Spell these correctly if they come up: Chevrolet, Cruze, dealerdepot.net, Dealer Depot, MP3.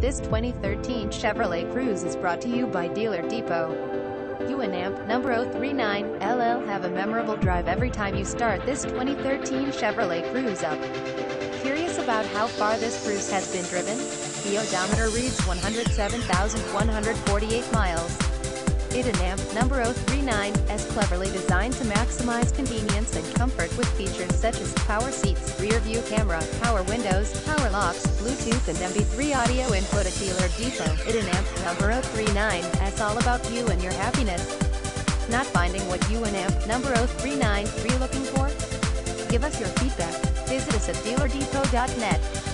This 2013 Chevrolet Cruze is brought to you by Dealer Depot. You and amp number 039LL have a memorable drive every time you start this 2013 Chevrolet Cruze up. Curious about how far this Cruze has been driven? The odometer reads 107,148 miles. It and amp number 039 is cleverly designed to maximize convenience and comfort with features such as power seats, rear view camera, power windows, power locks, Bluetooth and MP3 audio input. At Dealer Depot, it and amp number 039 is all about you and your happiness. Not finding what you and amp number 039 you're looking for? Give us your feedback. Visit us at dealerdepot.net.